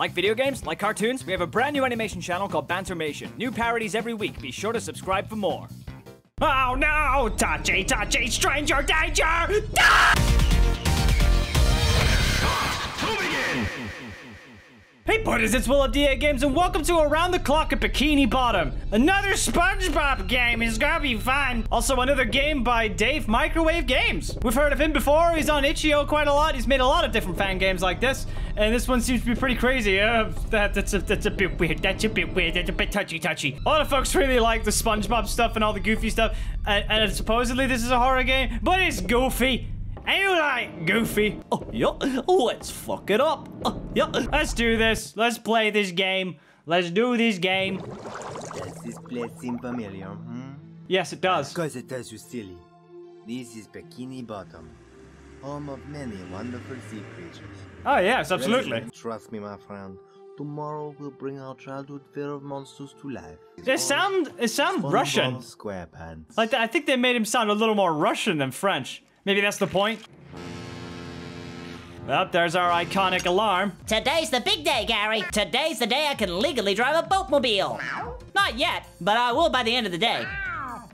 Like video games? Like cartoons? We have a brand new animation channel called Bantermation. New parodies every week. Be sure to subscribe for more. Oh no! Touchy, touchy, stranger danger! Ah! Hey buddies, it's Will of DA Games and welcome to Around the Clock at Bikini Bottom. Another SpongeBob game is gonna be fun. Also another game by Dave Microwave Games. We've heard of him before, he's on itch.io quite a lot. He's made a lot of different fan games like this. And this one seems to be pretty crazy. That's a bit weird. That's a bit weird. That's a bit touchy. A lot of folks really like the SpongeBob stuff and all the goofy stuff. And supposedly this is a horror game, but it's goofy. And you like goofy. Oh, yup. Yeah. Let's fuck it up. Oh, yup. Yeah. Let's do this. Let's play this game. Let's do this game. Does this play seem familiar, Yes, it does. Because it does you silly. This is Bikini Bottom. Home of many wonderful sea creatures. Oh yes, absolutely. Trust me, my friend. Tomorrow we'll bring our childhood fear of monsters to life. They sound Russian. SquarePants. Like I think they made him sound a little more Russian than French. Maybe that's the point. Well, there's our iconic alarm. Today's the big day, Gary. Today's the day I can legally drive a boatmobile. No. Not yet, but I will by the end of the day.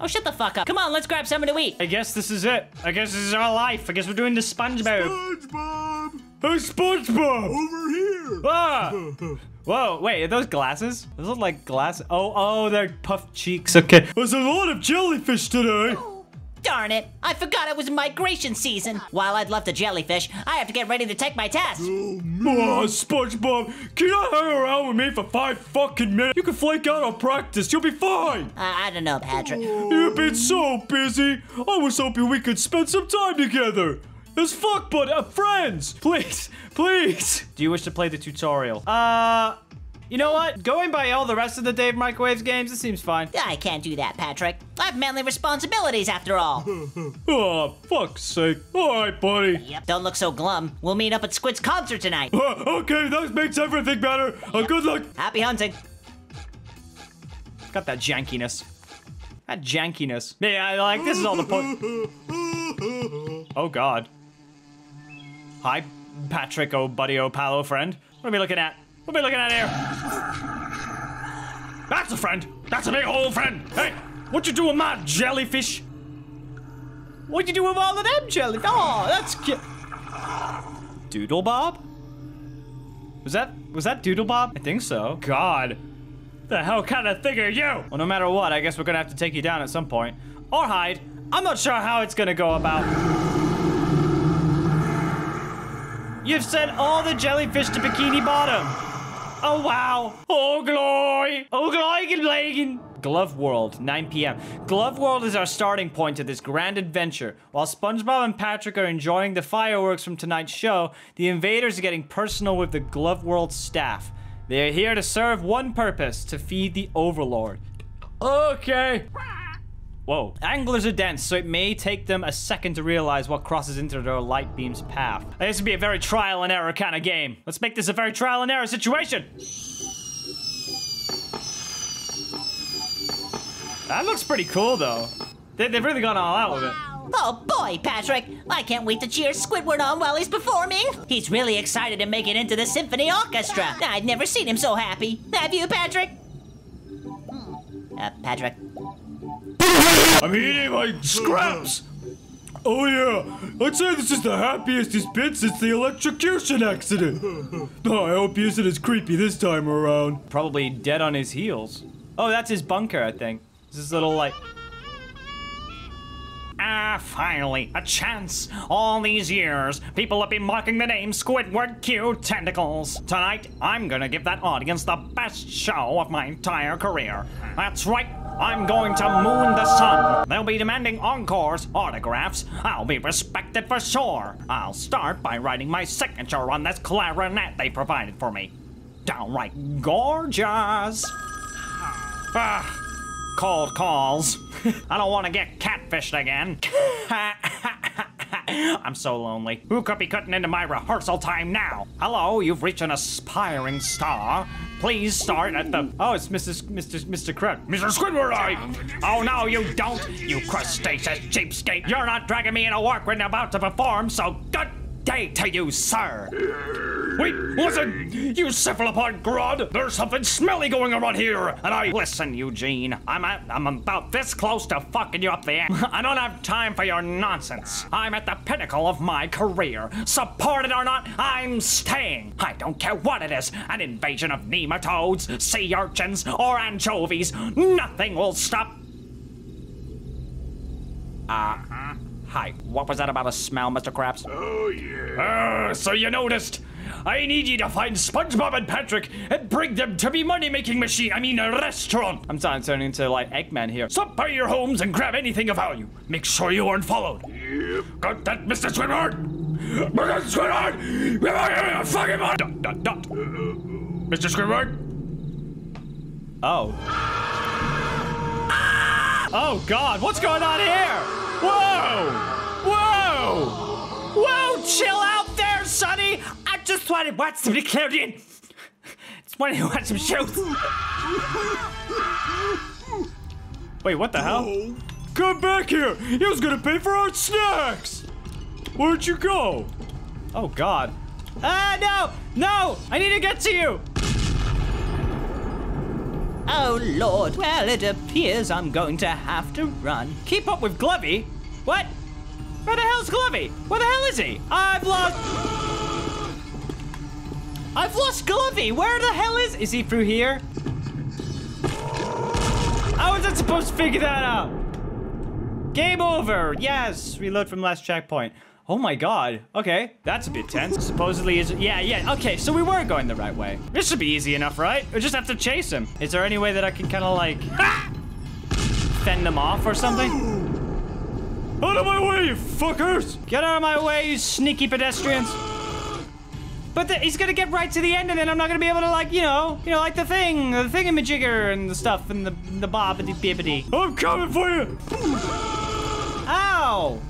Oh, shut the fuck up. Come on, let's grab something to eat. I guess this is it. I guess this is our life. I guess we're doing the SpongeBob. SpongeBob! Who's SpongeBob? Over here! Ah! Whoa, wait, are those glasses? Those look like glasses. Oh, they're puffed cheeks. Okay. There's a lot of jellyfish today. Darn it, I forgot it was migration season. While I'd love the jellyfish, I have to get ready to take my test. Oh, SpongeBob, can you hang around with me for 5 fucking minutes? You can flake out on practice, you'll be fine. I don't know, Patrick. You've been so busy. I was hoping we could spend some time together. As fuck, but friends, please. Do you wish to play the tutorial? You know what? Going by all the rest of the Dave Microwaves games, it seems fine. I can't do that, Patrick. I have manly responsibilities after all. Oh, fuck's sake. All right, buddy. Yep. Don't look so glum. We'll meet up at Squid's concert tonight. Okay, that makes everything better. Yep. Good luck. Happy hunting. Got that jankiness. That jankiness. Yeah, like, this is all the point. Oh, God. Hi, Patrick, oh, buddy, oh, pal, oh, friend. What are we looking at? What are we looking at here? That's a friend. That's a big old friend. Hey, what you do with my jellyfish? What you do with all of them jellyfish? Oh, that's cute. Doodle Bob? Was that Doodle Bob? I think so. God, the hell kind of thing are you? Well, no matter what, I guess we're gonna have to take you down at some point or hide. I'm not sure how it's gonna go about. You've sent all the jellyfish to Bikini Bottom. Oh, wow. Oh, glory. Oh, glory. Glove World, 9 p.m. Glove World is our starting point to this grand adventure. While SpongeBob and Patrick are enjoying the fireworks from tonight's show, the invaders are getting personal with the Glove World staff. They are here to serve one purpose, to feed the Overlord. Okay. Whoa. Anglers are dense, so it may take them a second to realize what crosses into their light beam's path. This would be a very trial and error kind of game. Let's make this a very trial and error situation. That looks pretty cool, though. They've really gone all out with it. Oh boy, Patrick. I can't wait to cheer Squidward on while he's performing. He's really excited to make it into the symphony orchestra. I've never seen him so happy. Have you, Patrick? Patrick. I'm eating my scraps! Oh yeah, I'd say this is the happiest he's been since the electrocution accident. Oh, I hope he isn't as creepy this time around. Probably dead on his heels. Oh, that's his bunker, I think. This is little like... Ah, finally, a chance. All these years, people have been mocking the name Squidward Q Tentacles. Tonight, I'm gonna give that audience the best show of my entire career. That's right. I'm going to moon the sun. They'll be demanding encores, autographs. I'll be respected for sure. I'll start by writing my signature on this clarinet they provided for me. Downright gorgeous. Ah, cold calls. I don't want to get catfished again. I'm so lonely. Who could be cutting into my rehearsal time now? Hello, you've reached an aspiring star. Please start at the... Oh, it's Mr. Krabs. Mr. Squidward, Oh, no, you don't, you crustaceous cheapskate. You're not dragging me into work when I'm about to perform, so good day to you, sir. Wait, listen! You cephalopod grod! There's something smelly going on here, and I— Listen, Eugene, I'm about this close to fucking you up there. I don't have time for your nonsense. I'm at the pinnacle of my career. Support it or not, I'm staying. I don't care what it is, an invasion of nematodes, sea urchins, or anchovies. Nothing will stop— Hi, what was that about a smell, Mr. Krabs? Oh, yeah. So you noticed. I need you to find SpongeBob and Patrick and bring them to me money-making machine. I mean, a restaurant. I'm starting to turn into, like, Eggman here. Stop by your homes and grab anything of value. Make sure you aren't followed. Yep. Got that, Mr. Squidward? Mr. Squidward! We're not gonna fucking money! Dot, dot, dot. Mr. Squidward? Oh. Oh, God, what's going on here? Whoa! Whoa! Whoa! Chill out there, Sonny! I just wanted to watch some Nickelodeon. Just wanted to watch some shows. Wait, what the hell? Come back here! You was gonna pay for our snacks! Where'd you go? Oh, God. Ah, no! No! I need to get to you! Oh, Lord. Well, it appears I'm going to have to run. Keep up with Glovey? What? Where the hell's Glovey? Where the hell is he? I've lost Glovey. Where the hell is... Is he through here? How was I supposed to figure that out? Game over. Yes. Reload from last checkpoint. Oh my God. Okay, that's a bit tense. Supposedly is, yeah. Okay, so we were going the right way. This should be easy enough, right? We just have to chase him. Is there any way that I can kind of like fend them off or something? Out of my way, you fuckers! Get out of my way, you sneaky pedestrians! But he's gonna get right to the end, and then I'm not gonna be able to, like, you know, like the thingamajigger and the stuff and the bobbity bibbity. I'm coming for you! Ow!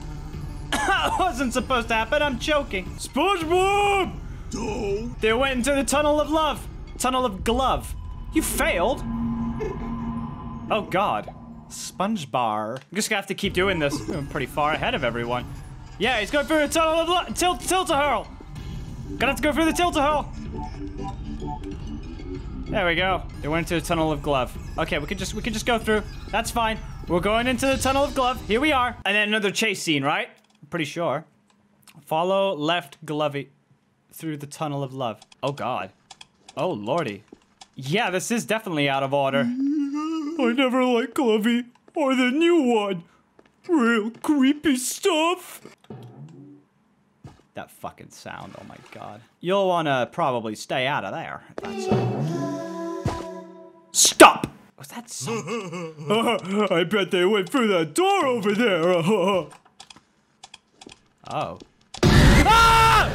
That wasn't supposed to happen, I'm joking. SpongeBob! Oh. They went into the Tunnel of Love. Tunnel of Glove. You failed. Oh, God. SpongeBob. I'm just gonna have to keep doing this. I'm pretty far ahead of everyone. Yeah, he's going through the Tunnel of Love. Tilt-A-Whirl. Gonna have to go through the Tilt-A-Whirl. There we go. They went into the Tunnel of Glove. Okay, we could just go through. That's fine. We're going into the Tunnel of Glove. Here we are. And then another chase scene, right? Pretty sure. Follow left Glovey through the Tunnel of Love. Oh, God. Oh, Lordy. Yeah, this is definitely out of order. I never liked Glovey or the new one. Real creepy stuff. That fucking sound. Oh, my God. You'll want to probably stay out of there. That's Stop. Was that something? I bet they went through that door over there. Oh. Ah!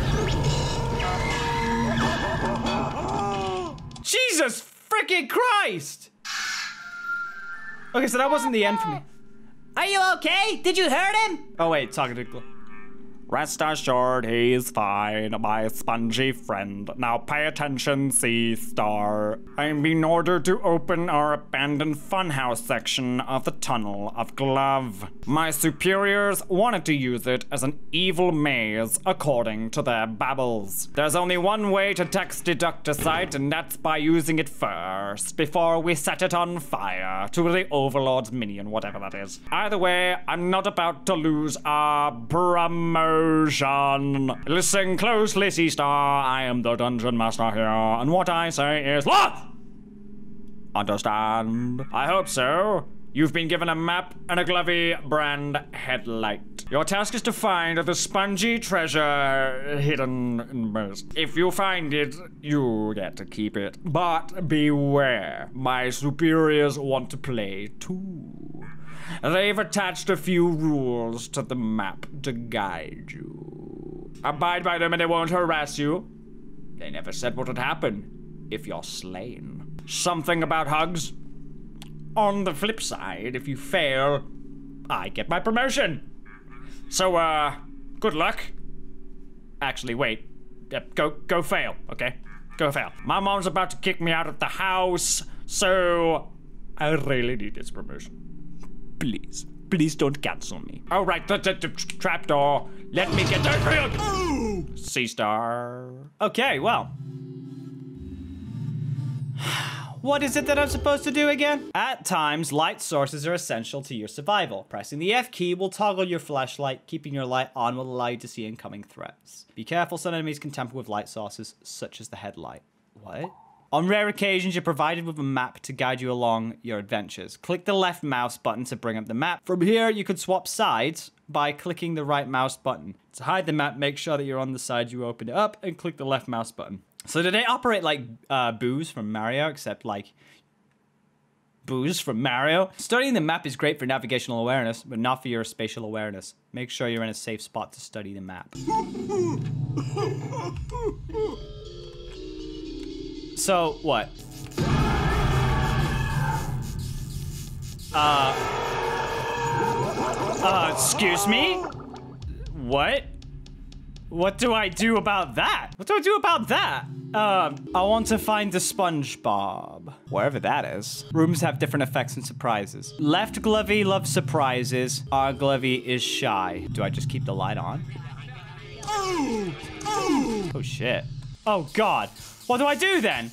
Jesus freaking Christ! Okay, so that wasn't the end for me. Are you okay? Did you hurt him? Oh wait, talking to... Rest assured, he's fine, my spongy friend. Now pay attention, Sea Star. I'm in order to open our abandoned funhouse section of the Tunnel of Glove. My superiors wanted to use it as an evil maze, according to their babbles. There's only one way to tax deduct a site, and that's by using it first, before we set it on fire to the Overlord's minion, whatever that is. Either way, I'm not about to lose our promotion. Listen closely, Sea Star. I am the dungeon master here, and what I say is law! Understand? I hope so. You've been given a map and a Glovey brand headlight. Your task is to find the spongy treasure hidden in most. If you find it, you get to keep it. But beware, my superiors want to play too. They've attached a few rules to the map to guide you. Abide by them and they won't harass you. They never said what would happen if you're slain. Something about hugs. On the flip side, if you fail, I get my promotion. So, good luck. Actually, wait. Go fail, okay? Go fail. My mom's about to kick me out of the house, so I really need this promotion. Please, please don't cancel me. All right, the trapdoor. Let me get out. C-star. Okay, well. What is it that I'm supposed to do again? At times, light sources are essential to your survival. Pressing the F key will toggle your flashlight. Keeping your light on will allow you to see incoming threats. Be careful, some enemies can tamper with light sources, such as the headlight. What? On rare occasions, you're provided with a map to guide you along your adventures. Click the left mouse button to bring up the map. From here, you can swap sides by clicking the right mouse button. To hide the map, make sure that you're on the side you opened it up and click the left mouse button. So did they operate like Booze from Mario, except like Booze from Mario? Studying the map is great for navigational awareness, but not for your spatial awareness. Make sure you're in a safe spot to study the map. So, what? Excuse me? What? What do I do about that? What do I do about that? I want to find the SpongeBob. Wherever that is. Rooms have different effects and surprises. Left Glovey loves surprises. R Glovey is shy. Do I just keep the light on? Oh, oh. Oh shit. Oh God. What do I do then?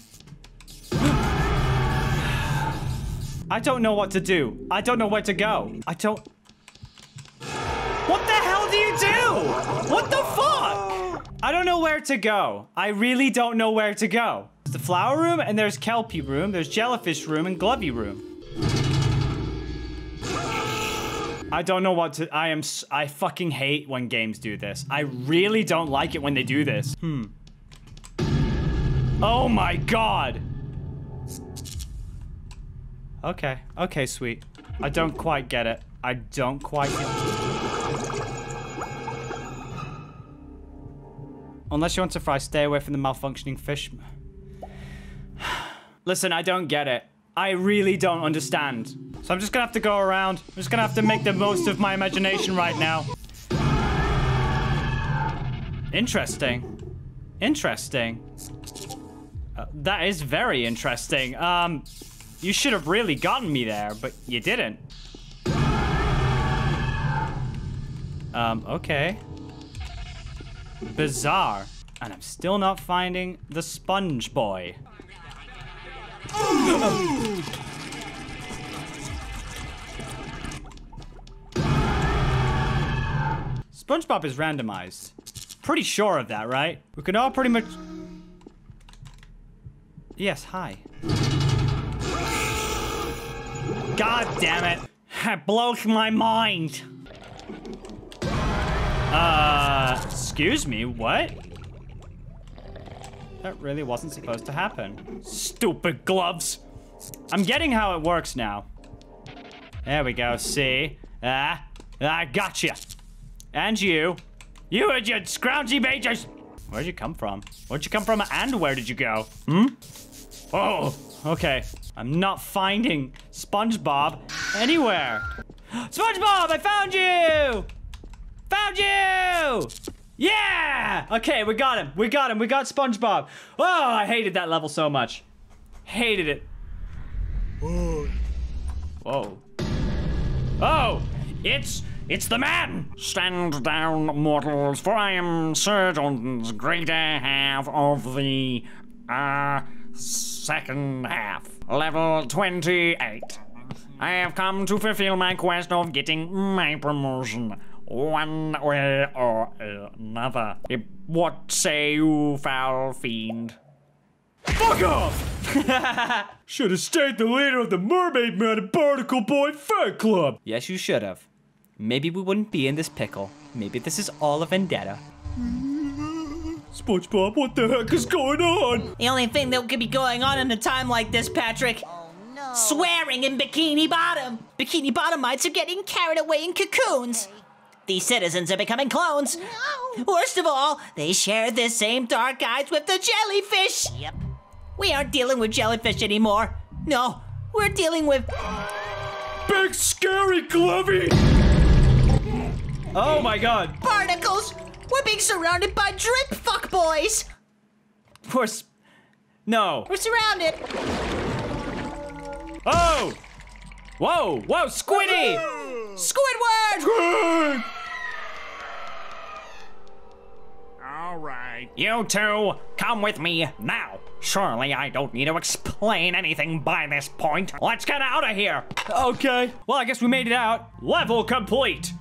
I don't know what to do. I don't know where to go. I don't... What the hell do you do? What the fuck? I don't know where to go. I really don't know where to go. There's the flower room and there's Kelpie room. There's jellyfish room and Glovey room. I don't know what to... I fucking hate when games do this. I really don't like it when they do this. Oh my God. Okay. Okay, sweet. I don't quite get it. I don't quite get it. Unless you want to fry, stay away from the malfunctioning fish. Listen, I don't get it. I really don't understand. So I'm just gonna have to go around. I'm just gonna have to make the most of my imagination right now. Interesting. Interesting. That is very interesting. You should have really gotten me there, but you didn't. Okay. Bizarre. And I'm still not finding the Sponge Boy. SpongeBob is randomized. Pretty sure of that, right? We can all pretty much... Yes, hi. God damn it. That blows my mind. Excuse me, what? That really wasn't supposed to happen. Stupid gloves. I'm getting how it works now. There we go, see? I gotcha. And you. You and your scroungy majors. Where'd you come from? Where'd you come from and where did you go? Oh, okay. I'm not finding SpongeBob anywhere. SpongeBob, I found you! Found you! Yeah! Okay, we got him. We got him. We got SpongeBob. Oh, I hated that level so much. Hated it. Whoa. Oh, it's the man! Stand down, mortals, for I am Sir Jonathan's greater half of the, second half. Level 28. I have come to fulfill my quest of getting my promotion, one way or another. What say you, foul fiend? Fuck off! Should've stayed the leader of the Mermaid Man and Barnacle Boy fan club. Yes, you should've. Maybe we wouldn't be in this pickle. Maybe this is all a vendetta. SpongeBob, what the heck is going on? The only thing that could be going on in a time like this, Patrick. Oh, no. Swearing in Bikini Bottom. Bikini Bottomites are getting carried away in cocoons. These citizens are becoming clones. No. Worst of all, they share the same dark eyes with the jellyfish. Yep. We aren't dealing with jellyfish anymore. No, we're dealing with... Big Scary Glovey! Oh my God. Barnacles, we're being surrounded by drip fuck boys. We're surrounded. Oh. Whoa, whoa, Squiddy. Squidward. All alright. You two, come with me now. Surely I don't need to explain anything by this point. Let's get out of here. Okay. Well, I guess we made it out. Level complete.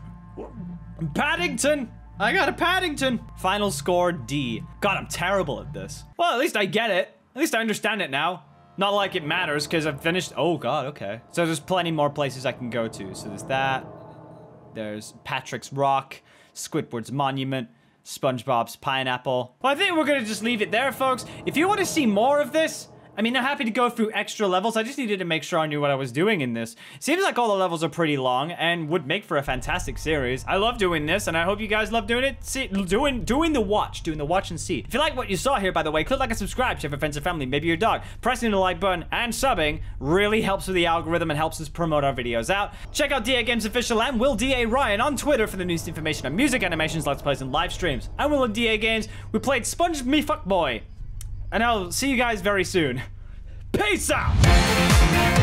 Paddington. I got a Paddington. Final score D. God, I'm terrible at this. Well, at least I get it. At least I understand it now. Not like it matters, because I've finished. Oh, God, okay. So there's plenty more places I can go to. So there's that. There's Patrick's Rock, Squidward's Monument, SpongeBob's Pineapple. Well, I think we're going to just leave it there, folks. If you want to see more of this, I mean, I'm happy to go through extra levels. I just needed to make sure I knew what I was doing in this. Seems like all the levels are pretty long and would make for a fantastic series. I love doing this, and I hope you guys love doing it. See, doing the watch and see. If you like what you saw here, by the way, click like and subscribe to your friends and family, maybe your dog. Pressing the like button and subbing really helps with the algorithm and helps us promote our videos out. Check out DA Games Official and Will DA Ryan on Twitter for the newest information on music, animations, let's plays, and live streams. I'm Will of DA Games. We played Sponge Me Fuckboy. And I'll see you guys very soon. Peace out!